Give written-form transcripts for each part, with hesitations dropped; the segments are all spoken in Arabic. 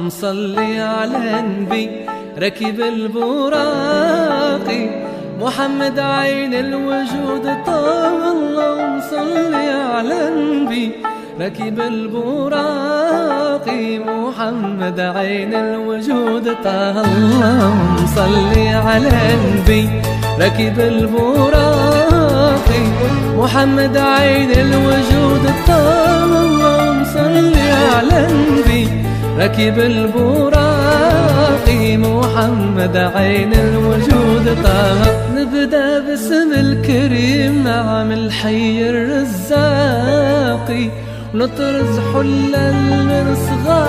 اللهم صل على النبي ركب البراقي محمد عين الوجود طاب. اللهم صل على النبي ركب البراقي محمد عين الوجود طاب. اللهم صل على النبي ركب البراقي محمد عين الوجود طاب. اللهم صل على النبي ركب البراقي محمد عين الوجود طاب. نبدا باسم الكريم نعم الحي الرزاقي ونطرز حلا المرصغى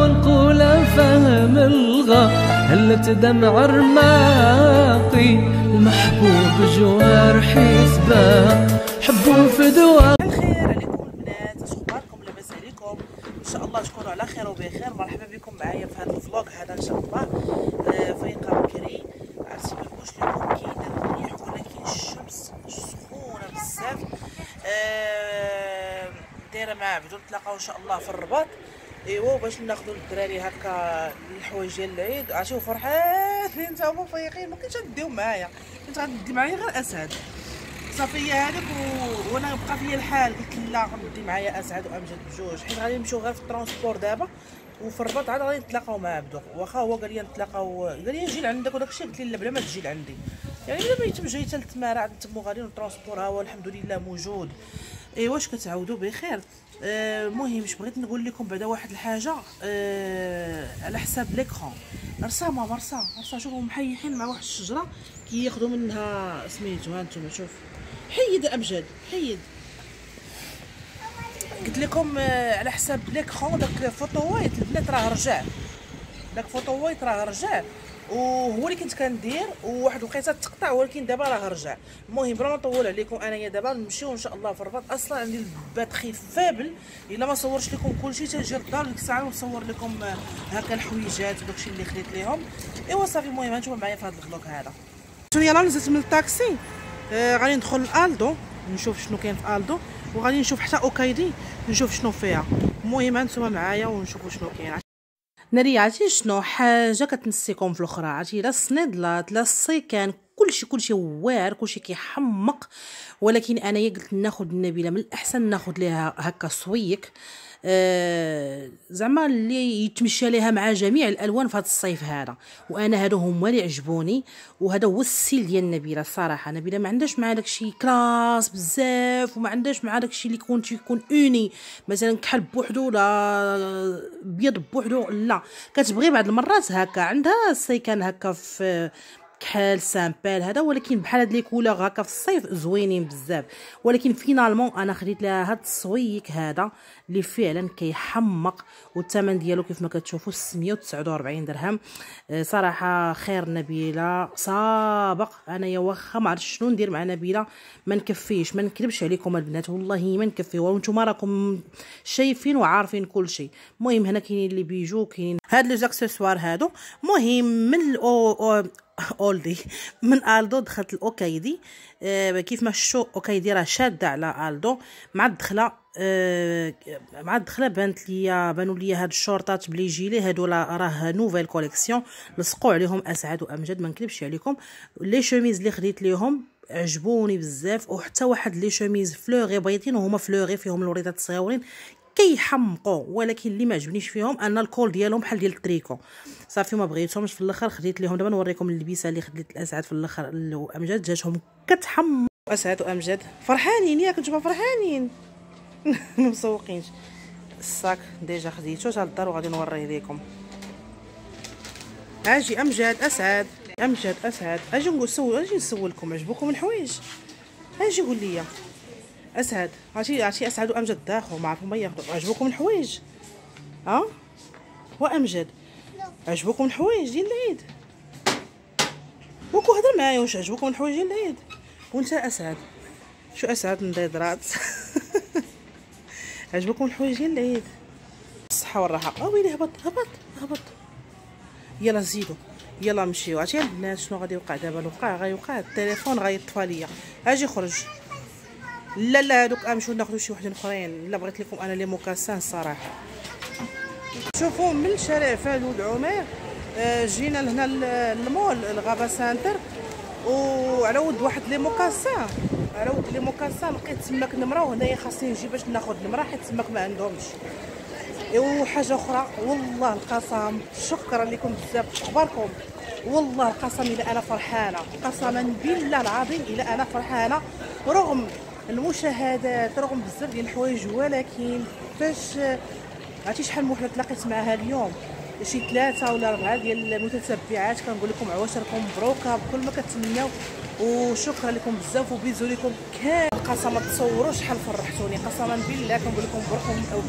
ونقول فهم الغى هلت دمع رماقي المحبوب جوارحي سباق حبوا في دوار. الخير عليكم البنات، اش اخباركم؟ لاباس عليكم؟ ان شاء الله تكونوا على خير وبخير. مرحبا بكم معايا في هذا الفلوغ هذا ان شاء الله. فايقه بكري، عرفتي ما نقولش لكم كيدير الريح ولكن الشمس سخونه بزاف. دايره مع بدو نتلاقاو ان شاء الله في الرباط. ايوا باش ناخذوا الدراري هكا الحوايج ديال العيد. عرفتوا فرحانين نتاوما فايقين، ما كنتش غديو معايا، كنت غندي معايا غير اسعد صافيه هذاك وانا بقى فيا الحال. قلت لا غندي معايا اسعد وامجد بجوج حيت غادي نمشيو غير في الترونسبور دابا وفي الرباط عاد غادي نتلاقاو مع بدو. واخا هو قال لي نتلاقاو، قال لي نجي لعندك وداك الشيء، قلت لي لا بلا ما تجي لعندي، يعني بلا ما يتم جاي حتى لتمارا عاد نتمو غاديين والترونسبور ها هو الحمد لله موجود. ايوا واش كتعاودوا بخير. المهم اش بغيت نقول لكم بعدا واحد الحاجه على حساب ليكرون. رسامه مرسا شوفوا محيحين مع واحد الشجره كياخذوا منها سميتو. ها نتوما شوف، حيد امجد حيد. قلت لكم على حساب ليكرون داك فوطويت البنات راه رجع، داك فوطويت راه رجع وهو اللي كنت كندير وواحد الوقيته تقطع ولكن دابا راه رجع. المهم بلا ما نطول عليكم انايا دابا نمشيو ان شاء الله في الرباط. اصلا عندي الباتري فابل الا ما صورش لكم كلشي تنجي للدار ديك الساعه ونصور لكم هكا الحويجات وداكشي اللي خديت ليهم. ايوا صافي المهم هانتوما معايا في هذا الفلوق هذا. يلا نزلت من الطاكسي، غادي ندخل لالدو نشوف شنو كاين في الدو وغادي نشوف حتى اوكايدي نشوف شنو فيها. المهم هانتوما معايا ونشوفوا شنو كاين. ناري عرفتي شنو حاجه كتنسيكم في الاخرى، عرفتي لا الصنيدلات لا السيكان كلشي واعر كلشي كيحمق. ولكن انايا قلت ناخذ النبيله من الاحسن ناخذ ليها هكا صويك زعما اللي يتمشى ليها مع جميع الالوان في هذا الصيف هذا. وانا هادو هما اللي عجبوني وهذا هو السيل ديال النبيله. الصراحه نبيله ما عندهاش مع داكشي كلاس بزاف وما عندهاش مع داكشي اللي يكون اوني مثلا كحل بوحدو ولا بيض بوحدو، لا كتبغي بعض المرات هكا عندها السيكان هكا في كحل سامبال هذا. ولكن بحال هاد لي كولوغ هكا في الصيف زوينين بزاف. ولكن فينالمون انا خديت لها هاد الصويك هذا اللي فعلا كيحمق والثمن ديالو كيف ما كتشوفوا 649 درهم. صراحه خير نبيله سابق. انايا واخا ما عرفتش شنو ندير مع نبيله ما نكفيش، ما نكذبش عليكم البنات والله ما نكفي، وانتم راكم شايفين وعارفين كل شيء. المهم هنا كاينين اللي بيجو كاينين هاد لي زاكسيسوار هادو. المهم من اولدي من الدو دخلت الاوكايدي. كيف ما الشو اوكايدي راه شاده على الدو مع الدخله. بانت ليا بانوا ليا هاد الشورطات بلي جيلي هادو راه نوفيل كوليكسيون لصقوا عليهم اسعد وامجد ما نكذبش عليكم. لي شوميز اللي خديت ليهم عجبوني بزاف وحتى واحد لي شوميز فلوغي بيضين وهما فلوغي فيهم الوريدات صغيورين كيحمقوا. ولكن اللي ما عجبنيش فيهم ان الكول ديالهم بحال ديال التريكو صافي ما بغيتهمش. في الاخر خديت ليهم دابا نوريكم اللبسه اللي خديت الاسعد في الاخر وامجد جاتهم كتحمق. اسعد وامجد فرحانين ياك نتوما فرحانين ما مسوقينش. الصاك ديجا خديتو حتى للدار وغادي نوريه ليكم. اجي امجد اسعد امجد اسعد اجي نسول اجي نسولكم عجبوكم الحوايج اجي قول لي اسعد. عرفتي اسعد وامجد داخو ما عرفوا ما ياخذوا. عجبوكم الحوايج ها وامجد عجبوكم الحوايج ديال العيد؟ وكو هضر معايا واش عجبوكم الحوايج ديال العيد؟ وانت اسعد شو اسعد نديد رات عجبوكم الحوايج ديال العيد؟ الصحه والراحه. اه ويلي هبط يلا زيدو يلا مشيو. عرفتي البنات شنو غادي يوقع دابا؟ الوقع غيوقع التليفون غيطفى ليا. اجي خرج لا هادوك امشيو ناخذوا شي وحدين اخرين. لا بغيت لكم انا لي موكاسان الصراحه شوفوا من شارع فالود عمير جينا لهنا للمول الغابه سانتر، وعرود واحد لي موكاسان، عرود لي موكاسان لقيت تماك نمره، وهنايا خاصني نجي باش ناخذ نمره حيت تماك ما عندهمش. وحاجه اخرى والله القسم شكرا لكم بزاف، اخباركم؟ والله القسم الا انا فرحانه، قسما بالله العظيم الا انا فرحانه رغم المشاهدات رغم بزاف ديال الحوايج، ولكن فاش عرفتي شحال من وحده تلاقيت معها اليوم شي 3 ولا 4 ديال المتتبعات، كنقول لكم عواشركم مبروكه بكل ما كتمناو، وشكرا لكم بزاف وبيزو لكم كامل. قسما تصوروا شحال فرحتوني، قسما بالله كنقول لكم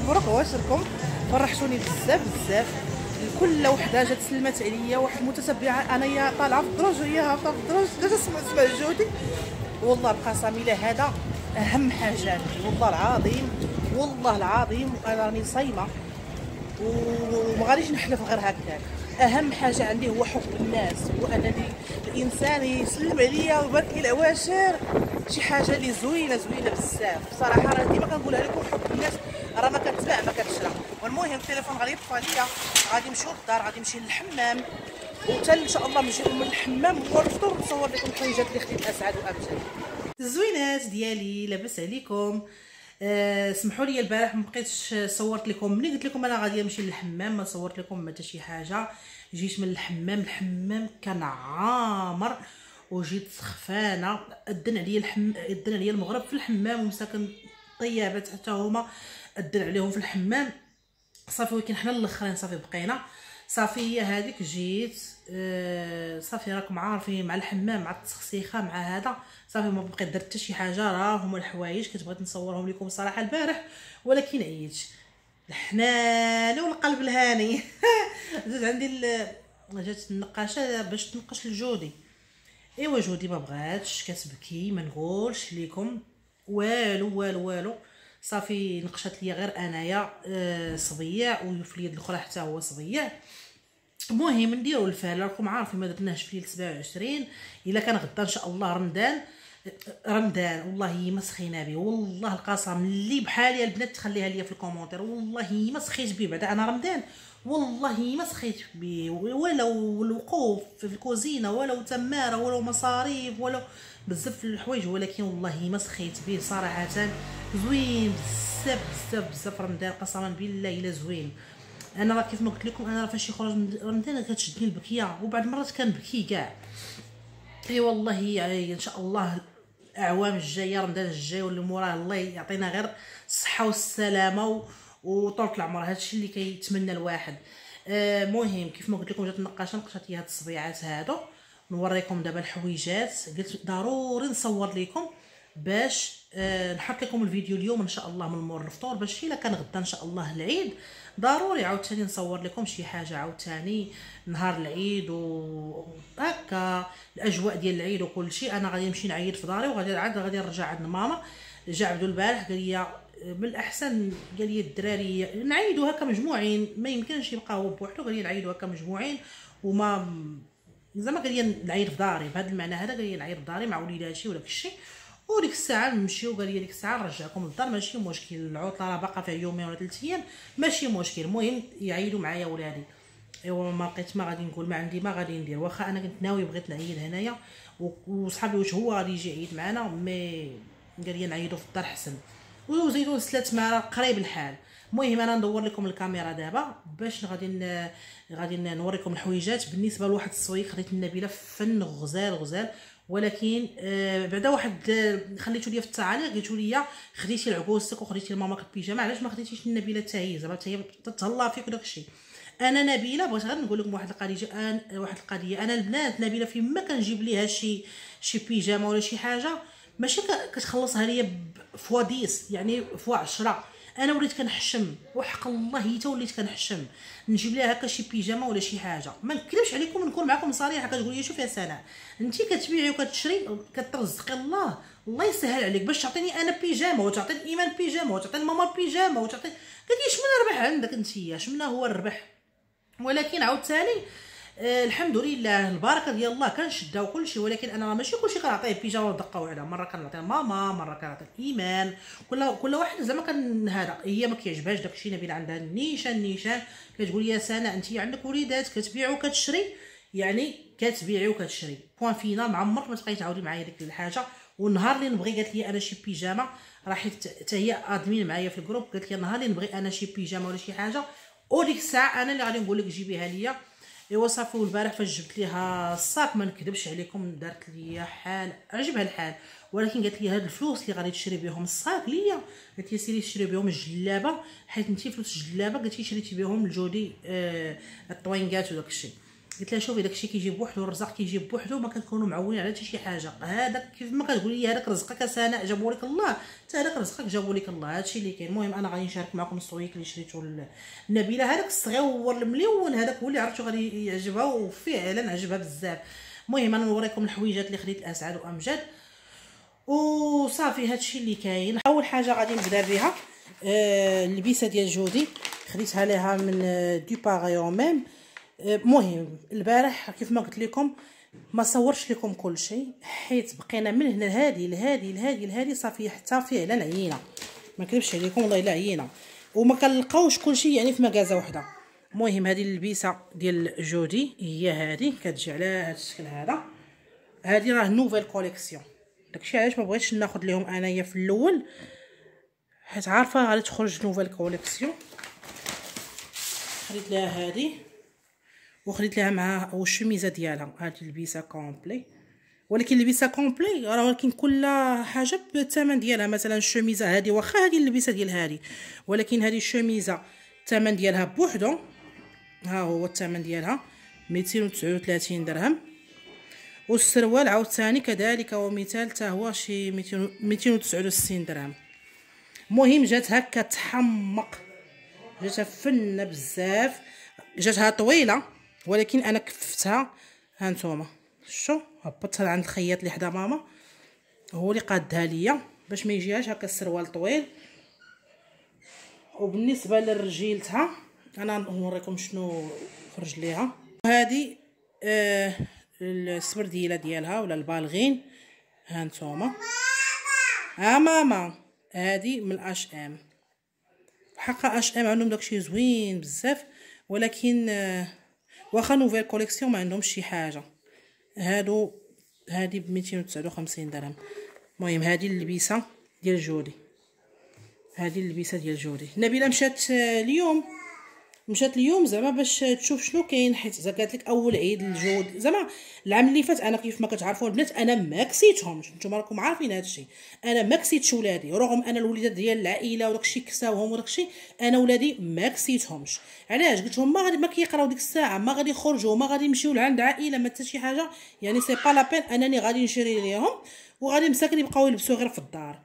مبروك عواشركم، فرحتوني بزاف بزاف. كل وحده جات سلمت عليا، واحد المتتبعه انايا طالعه في الدروج وهي هابطه في الدروج جات تسمع جودي. والله القسم الا هذا اهم حاجه والله العظيم، والله العظيم وانا راني صايمه وما غاديش نحلف غير هكاك. اهم حاجه عندي هو حب الناس، وانا الانسان يسلم عليا ويبارك لي العواشر، شي حاجه اللي زوينه زوينه بزاف صراحه. راه ديما كنقولها لكم حب الناس راه ما كتباع ما كتشرى. والمهم التليفون غادي يطفى ليا، غادي نمشيو للدار، غادي نمشي للحمام، وتا ان شاء الله نجيو من الحمام ونفطر نصور لكم الحاجات اللي خديت اسعد وامجاد. الزوينات ديالي لاباس عليكم؟ سمحوا لي البارح ما بقيتش صورت لكم، ملي قلت لكم انا غادي نمشي للحمام ما صورت لكم حتى شي حاجه. جيت من الحمام، الحمام كان عامر وجيت سخفانه، اذن عليا المغرب في الحمام، ومساكن طيابات حتى هما اذن عليهم في الحمام. صافي ولكن حنا الاخرين صافي بقينا، صافي هي هذيك جيت صافي راكم عارفين مع الحمام مع التسخسيخه مع هذا، صافي ما بقيت درت حتى شي حاجه. راه هما الحوايج كنت بغيت نصورهم لكم صراحه البارح، ولكن عييت الحنان والقلب الهاني. جات عندي جات النقاشه باش تنقش لجودي، ايوا جودي ما بغاتش، كتبكي ما نقولش لكم والو والو والو. صافي نقشات ليا غير انايا صبيع، وفي اليد الاخرى حتى هو صبيع. المهم نديروا الفال، راكم عارفين ما درناش في ليله 27، الا كان غدا ان شاء الله رمضان رمضان والله ما سخينا به. والله القسم اللي بحالي البنات تخليها ليا في الكومونتير، والله ما سخيت به بعد انا رمضان، والله ما سخيت به ولو الوقوف في الكوزينه ولو تماره ولو مصاريف ولو بزاف الحوايج، ولكن والله ما سخيت به صراحه. زوين بزاف بزاف بزاف رمضان، قسما بالله الا زوين. انا راه كيف ما قلت لكم انا راه فاش يخرج رمضان كتشدني البكيه، وبعد مرات كنبكي كاع. اي والله يعني ان شاء الله الاعوام الجايه رمضان الجاي واللي موراه الله يعطينا غير الصحه والسلامه وطول العمر، هادشي اللي كيتمنى الواحد. المهم كيف ما قلت لكم جات النقاشه نقشات لي هاد الصبيعات هادو، نوريكم دابا الحويجات قلت ضروري نصور لكم باش نحط لكم الفيديو اليوم ان شاء الله من مور الفطور، باش الا كان غدا ان شاء الله العيد ضروري عاوتاني نصور لكم شي حاجه عاوتاني نهار العيد وهكا الاجواء ديال العيد وكل شيء. انا غادي نمشي نعيد في داري، وغادي عاد غادي نرجع عند ماما. جا عبدو البارح قال لي من الاحسن، قال لي الدراري نعيدو هكا مجموعين، ما يمكنش يبقى هو بوحدو، قال لي نعيدو هكا مجموعين وما زعما، قال لي نعيد في داري بهذا المعنى هذا، قال لي نعيد في داري مع وليداتي وداك الشيء، وديك الساعه نمشيو، قال لي ديك الساعه نرجعكم للدار ماشي مشكل، العطله راه باقا فيها يومين ولا 3 ايام ماشي مشكل. المهم يعيدوا معايا ولادي. ايوا ما لقيت ما غادي نقول، ما عندي ما غادي ندير، واخا انا كنت ناوي بغيت نعيد هنايا وصحابي واش هو غادي يجي يعيد معنا، مي قال لي نعيدوا في الدار حسن، وزيدوا 3 مرات قريب الحال. المهم انا ندور لكم الكاميرا دابا باش غادي نوريكم الحويجات. بالنسبه لواحد السويق خديت النبيله فن غزال غزال، ولكن بعدا واحد خليتو ليا في التعليق قلتو ليا خديتي العكوستك وخديتي لماماك البيجامه، علاش ما خديتيش النبيله حتى هي، زعما حتى هي تتهلا فيك وداك الشيء. انا نبيله بغيت غير نقول لكم واحد القضيه، انا البنات نبيله فيما كنجيب ليها شي بيجامه ولا شي حاجه ماشي كتخلصها ليا فوا 10 يعني فوا 10، انا وليت كنحشم وحق الله حتى وليت كنحشم نجيب لها هكا شي بيجامه ولا شي حاجه. ما نكذبش عليكم نكون معكم صريحه، كتقول لي شوفي يا سناء انت كتبيعي وكتشري كترزقي الله الله يسهل عليك باش تعطيني انا بيجامه وتعطيني ايمان بيجامه وتعطيني ماما بيجامه وتعطيني، قالت لي شمن الربح عندك انت، شمن هو الربح. ولكن عاوتاني الحمد لله البركه ديال الله كنشداو كلشي، ولكن انا ماشي كلشي كنعطيه بيجامه ودقه على مره كنعطيها ماما، مره كنعطي الايمان، كل واحد زعما كن هذا هي ما كيعجبهاش داكشي. نبيل عندها النيشان كتقول يا سناء انت عندك وليدات كتبيع وكتشري، يعني كتبيعي وكتشري بوان فينال، مع عمرك ما تبقاي تعاودي معايا ديك الحاجه. والنهار اللي نبغي قالت لي انا شي بيجامه، راه حيت حتى هي ادمين معايا في الجروب، قالت لي النهار اللي نبغي انا شي بيجامه ولا شي حاجه وديك الساعه انا اللي غادي نقول لك جيبيها ليا. ايوا صافي، والبارح فاش جبت ليها الصاك ما نكذبش عليكم دارت ليا حال، عجبها الحال، ولكن قالت لي هاد الفلوس اللي غادي تشري بهم الصاك ليا، قالت لي سيري شري بهم الجلابه، حيت انت فلوس الجلابه قالت لي شريتي بهم لجودي الطوينكات وداك الشيء. قلت لها شوفي داكشي كيجي بوحدو، الرزق كيجي بوحدو، ما كنكونوا معولين على حتى شي حاجه. هذاك كيف ما كتقولي لي هذاك رزقك سناء جابو لك الله، حتى هذاك رزقك جابو لك الله، هادشي اللي كاين. المهم انا غادي نشارك معكم السويك اللي شريتو لنبيله، هذاك الصغيور الملون هذاك هو اللي عرفتو غادي يعجبها، وفعلا عجبها بزاف. المهم انا نوريكم الحويجات اللي خديت لاسعد وامجاد وصافي، هادشي اللي كاين. اول حاجه غادي نبدا بها اللبسه ديال جودي، خديتها ليها من دوباريو ميم. مهم البارح كيف ما قلت لكم ما صورش لكم كل شيء، حيت بقينا من هنا لهادي لهادي لهادي لهادي صافي حتى فعلا عيينا، ما كذبش عليكم والله الا عيينا، وما كنلقاوش كل شيء يعني في مكازه وحده. المهم هذه اللبسه ديال جودي هي هذه، كتجي على هذا الشكل هذا، هذه راه نوفيل كوليكسيون. داكشي علاش ما بغيتش ناخذ لهم انايا في الاول، حيت عارفه غادي تخرج نوفيل كوليكسيون. خديت لها هذه وخديت لها معها والشميزه ديالها، هذه اللبسه كومبلي، ولكن اللبسه كومبلي راه ولكن كل حاجه بالثمن ديالها. مثلا الشميزه هذه واخا هذه اللبسه ديال هذه، ولكن هذه الشميزه الثمن ديالها بوحدو، ها هو الثمن ديالها 239 درهم، والسروال عاوتاني كذلك ومثال حتى هو شي 269 درهم. المهم جات هكا تحمق، جاتها فنه بزاف، جاتها طويله، ولكن انا كففتها. ها نتوما شو هبطتها عند الخياط اللي حدا ماما هو اللي قادها ليا باش ما يجيهاش هكا السروال طويل. وبالنسبه لرجيلتها انا نوريكم شنو خرج ليها. هذه السبرديله ديالها ولا البالغين، ها نتوما ها ماما، هذه من اش ام، حقا اش ام عندهم داكشي زوين بزاف، ولكن واخا نوفيل كوليكسيون ما عندهمش شي حاجه. هادو هادي ب 259 درهم. المهم هادي اللبسه ديال جودي، هادي اللبسه ديال جودي. نبيله مشات اليوم زعما باش تشوف شنو كاين، حيت قالت لك اول عيد الجود زعما العام اللي فات. انا كيف ما كتعرفوا البنات انا ما كسيتهمش، نتوما راكم عارفين هادشي، انا ما كسيتش ولادي، رغم انا الوليدات ديال العائله وداكشي كساوهم وداكشي، انا ولادي ما كسيتهمش. علاش؟ قلت لهم ما كيقراو ديك الساعه، ما غادي يخرجوا، ما غادي يمشيو لعند عائله، ما حتى شي حاجه، يعني سي با لابين انني غادي نشري ليهم وغادي مساكن يبقاو يلبسوا غير في الدار.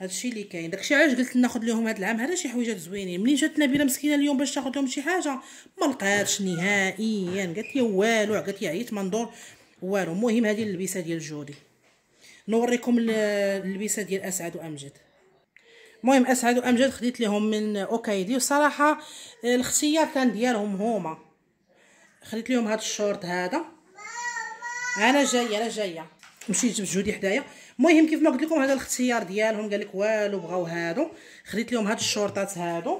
هادشي اللي كاين. داكشي علاش قلت ناخذ لهم هاد العام هذا شي حويجات زوينين. منين جات نبيله مسكينه اليوم باش تاخذ لهم شي حاجه ما لقاتش نهائيا، يعني قالت لي والو، قالت لي عييت ما ندور والو. المهم هذه اللبسه ديال جودي، نوريكم اللبسه ديال اسعد وامجد. المهم اسعد وامجد خديت لهم من اوكايدي، وصراحه الاختيار كان ديالهم هما. خديت لهم هاد الشورت هذا، انا جايه مشيت بجودي حدايا. المهم كيف ما قلت لكم هذا الاختيار ديالهم، قال لك والو بغاو هادو. خديت لهم هاد الشورطات هادو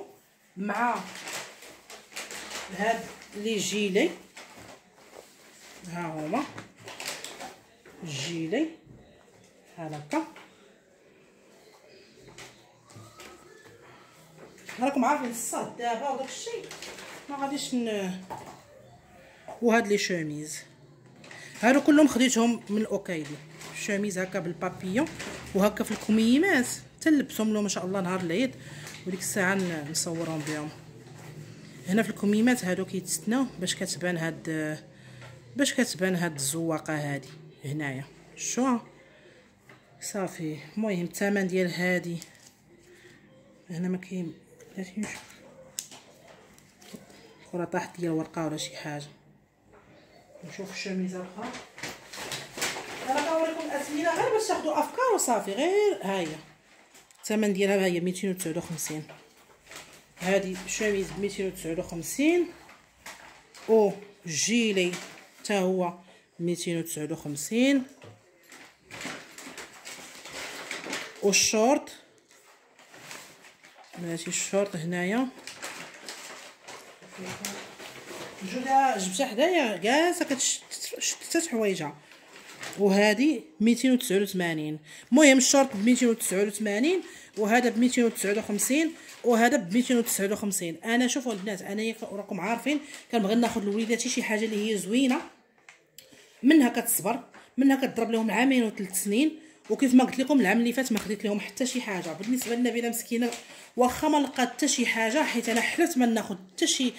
مع هاد لي جيلي، ها هما الجيلي بحال هكا، راكم عارفين الصهد دابا وداك الشيء ما غاديش وهاد لي شوميز هادو كلهم خديتهم من اوكايدي. الشميز هكا بالبابيون وهكا في الكميمات، تلبسهم لهم ان شاء الله نهار العيد، وديك الساعه نصورهم بهم. هنا في الكميمات هادو كيتستناو باش كتبان هاد الزواقه هادي هنايا شو صافي. المهم الثمن ديال هادي هنا ما كاين، بلاتي نشوف كره طاحت ليا ورقه ولا شي حاجه، نشوف الشميزه الاخرى. انا كنوريكم الاسئله غير باش تاخذوا افكار وصافي. غير ها هي الثمن ديالها، ها هي 259. هذه شميز ب 259، او جيلي حتى هو 259، والشورت ماشي الشورت هنايا جوده جبتها حدايا كاع كتشتت حوايجها، وهذه 289. المهم الشورت ب 289 وهذا ب 259 وهذا ب 259. انا شوفوا البنات، انا راكم عارفين كنبغي ناخذ لوليداتي شي حاجه اللي هي زوينه، منها كتصبر، منها كتضرب لهم عامين وثلاث سنين. وكيف ما قلت لكم العام اللي فات ما خديت لهم حتى شي حاجه. بالنسبه لنبيله مسكينه واخا ما لقات حتى شي حاجه، حيت انا حلت ما ناخذ حتى شي،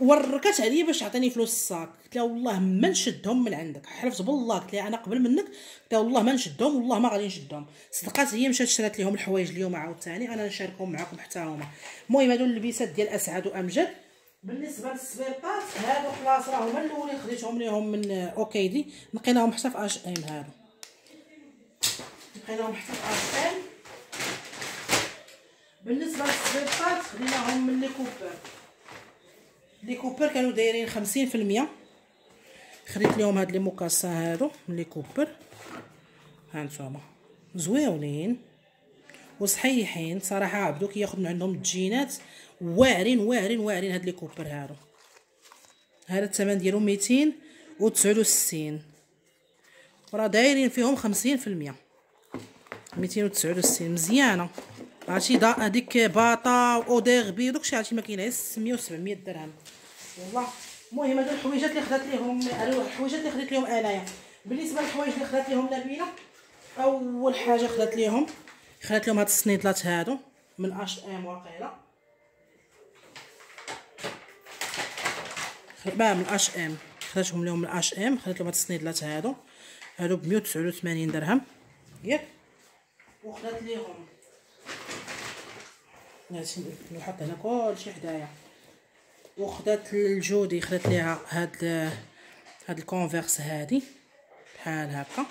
وركات عليا باش تعطيني فلوس الصاك. قلت لها والله ما نشدهم من عندك، حلفت بالله. قلت لها انا قبل منك، قلت لها والله ما نشدهم، والله ما غادي نشدهم. صدقات هي مشات شرات لهم الحوايج اليوم عاوتاني، انا نشاركهم معكم حتى هما. المهم هادو اللبسات ديال اسعد وامجد. بالنسبه للسبيطات هادو خلاص راه هما الاولين خديتهم ليهم من اوكيدي، لقيناهم حتى في اش ام. هادو لقيناهم حتى في اش ام. بالنسبه للسبيطات خديناهم من لي كوبر، لي كوبر كانوا دايرين 50%. خديت لهم هاد لي موكاسا هادو من لي كوبر، هانتوما زويونين وصحيحين صراحه. بدو كياخد من عندهم التجينات واعرين واعرين واعرين. هاد لي كوبر هادو، هذا الثمن ديالو 269 وراه دايرين فيهم 50%. 269 مزيانه. عرفتي هذيك باطا واوديربي وداكشي، عرفتي ما كايناش 600 و700 درهم والله. المهم هادو الحويجات اللي خدات ليهم، الحويجات اللي خديت ليهم انايا. بالنسبه للحوايج اللي خدات ليهم نبيله، اول حاجه خدات لهم هاد الصنيطلات هادو من اش ام واقيلا، باه من اش ام. خداتهم لهم من اش ام، خدات لهم هاد الصنيدلات هادو، هادو ب 189 درهم ياك. وخدات ليهم هادشي نحط هنا كلشي حدايا. وخدات الجودي، خدات ليها هاد الكونفيرس هادي بحال هكا،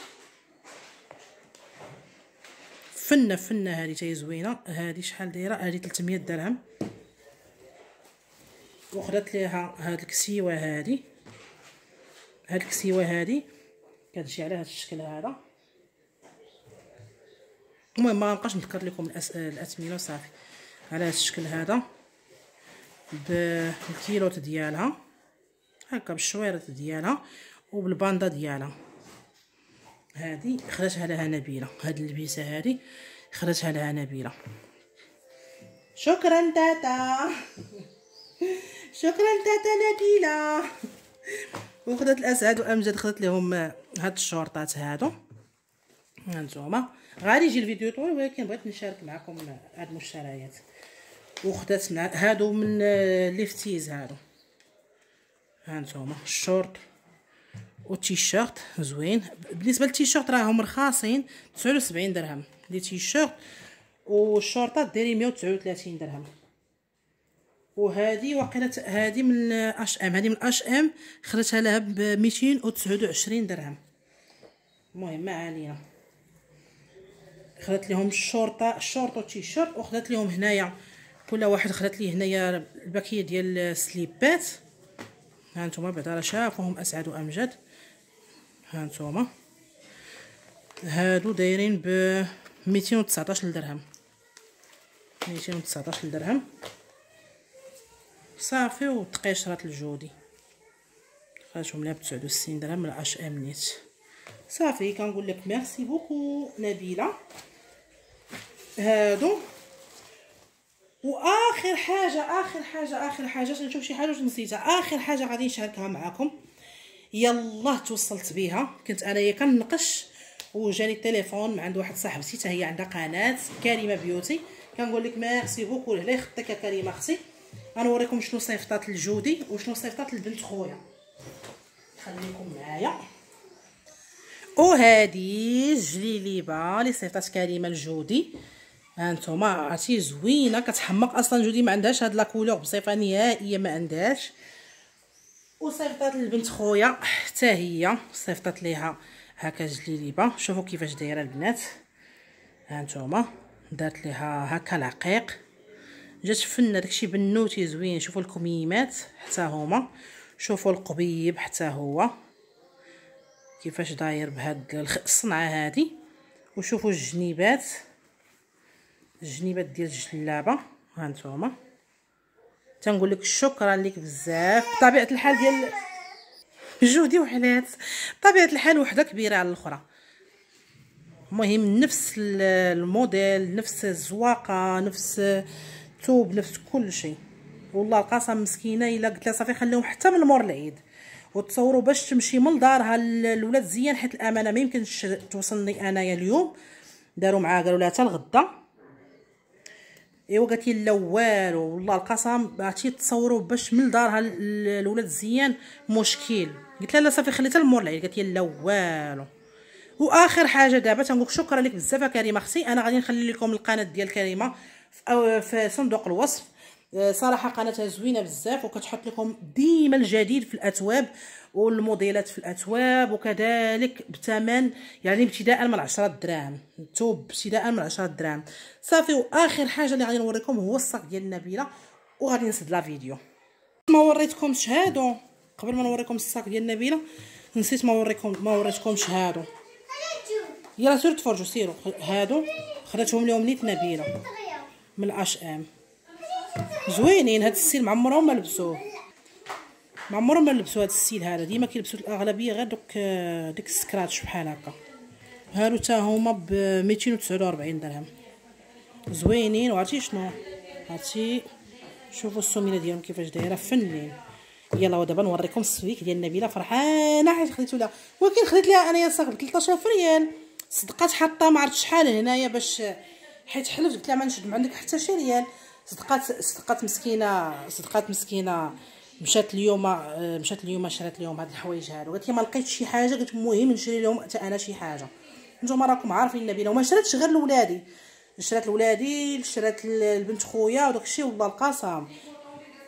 فنه هادي تاهي زوينه. هادي شحال دايره؟ هادي 300 درهم. وخدات ليها هاد الكسيوه هادي، كتجي على هاد الشكل هذا. المهم ما غنبقاش نذكر لكم الاثمنه وصافي. على هاد الشكل هذا بالكيلوت ديالها هكا، بالشويرات ديالها وبالباندا ديالها. هادي خداتها لها نبيله، هاد اللبسه هادي خداتها لها نبيله. شكرا تاتا شكرا تاتا نبيله. وخدات الاسعد وامجد، خدات لهم هاد الشورطات هادو هانتوما. غادي يجي الفيديو طويل ولكن بغيت نشارك معكم هاد المشتريات. وخدات مع هادو من ليفتيز هادو هانتوما، الشورت والتيشيرت زوين. بالنسبه للتيشيرت راهم رخاصين 79 درهم لي تيشيرت، والشورطات دايرين 139 درهم. وهذه وقيلت هذه من اش ام، خدتها لها ب 229 درهم. المهم ما علينا، خدات لهم الشورطه والتيشيرت. وخدات لهم هنايا كل واحد خدات ليه هنايا الباكيه ديال السليبات هانتوما. بعدا راه شافوهم اسعد وامجد هانتوما. هادو دايرين ب 219 درهم، 219 درهم صافي. وتقيشرات الجودي خرجهم لها ب 69 درهم من اش ام نيت صافي. كنقول لك ميرسي بوكو نبيله. هادو واخر حاجه نشوف شي حاجه نسيتها. اخر حاجه غادي نشاركها معكم، يلاه توصلت بها. كنت انايا كننقش وجاني التليفون من عند واحد صاحبتي، حتى هي عندها قناه كريمه بيوتي. كنقول لك ميرسي بوكو، الله يخطيك يا كريمه اختي. غنوريكم شنو صيفطات لجودي وشنو صيفطات لبنت خويا، خليكم معايا. وهادي الجليليبه اللي صيفطات كريمه لجودي هانتوما. عرفتي زوينه كتحمق اصلا، جودي ما عندهاش هاد لاكولور بصفه نهائيه، ما عندهاش. وصيفطات لبنت خويا حتى هي، صيفطات ليها هكا جليليبه. شوفوا كيفاش دايره البنات هانتوما، دارت ليها هكا العقيق، جات فنه داكشي بنوتي زوين. شوفوا الكميمات حتى هما، شوفوا القبيب حتى هو كيفاش داير بهاد الصنعه هذه. وشوفوا الجنيبات، الجنيبات ديال الجلابه. ها نتوما تنقول لك شكرا لك بزاف. بطبيعه الحال ديال جودي وحلات، بطبيعه الحال وحده كبيره على الاخرى. المهم نفس الموديل، نفس الزواقه، نفس الثوب، نفس كل شيء. والله القاسم مسكينه الا قلت لها صافي خليهم حتى من مور العيد، وتصوروا باش تمشي من دارها لولاد زيان، حيت الامانه ما يمكنش توصلني انايا اليوم. داروا معاها قالوا لها حتى الغدا، ايوا قالت لي لا والو. والله القسم عرفتي تصوروا باش من دارها لولاد زيان مشكل. قلت لها لا صافي خليتها لمور العيد، قالت لي لا والو. واخر حاجه دابا تنقول شكرا لك بزاف كريمه اختي. انا غادي نخلي لكم القناه ديال كريمه في صندوق الوصف. صراحه قناتها زوينه بزاف، وكتحط لكم ديما الجديد في الاثواب والموديلات في الاثواب، وكذلك بثمن يعني ابتداء من 10 دراهم، الثوب ابتداء من 10 دراهم صافي. واخر حاجه اللي غادي نوريكم هو الصاك ديال نبيله، وغادي نسد لا فيديو. ما وريتكمش هادو قبل ما نوريكم الصاك ديال نبيله، نسيت ما وريتكمش هادو. يلا سيروا تفرجوا، سيروا. هادو خداتهم لهم نيت نبيله من اشام، زوينين. هاد السيل معمرهم ما لبسوه، معمرهم ما لبسوا هاد السيل هذا، ديما كيلبسوا الاغلبيه غير ديك السكراتش بحال هكا. هادو حتى هما ب 249 درهم، زوينين. وعرفتي شنو، عرفتي شوفوا السمينه ديالهم كيفاش دايره، فنين. يلا دابا نوريكم السويك ديال نبيله. فرحانه حيت خديتو لها، ولكن خديت لها انايا صاحب ب 13 ريال صدقات. حاطه ما عرفت شحال هنايا باش، حيت حلفت قلت لها ما نشد من عندك حتى شي ريال. صدقات مسكينه، صدقات مسكينه. مشات اليوم شرات لهم هاد الحوايج هادو، قالت لي ما لقيتش شي حاجه، قلت المهم نشري لهم حتى انا شي حاجه. نتوما راكم عارفين نبيله، وما شراتش غير لولادي، شرات لولادي، شرات البنت خويا وداكشي. والله القسم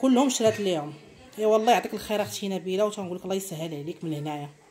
كلهم شرات ليهم. اي والله يعطيك الخير اختي نبيله، وتنقول لك الله يسهل عليك من هنايا.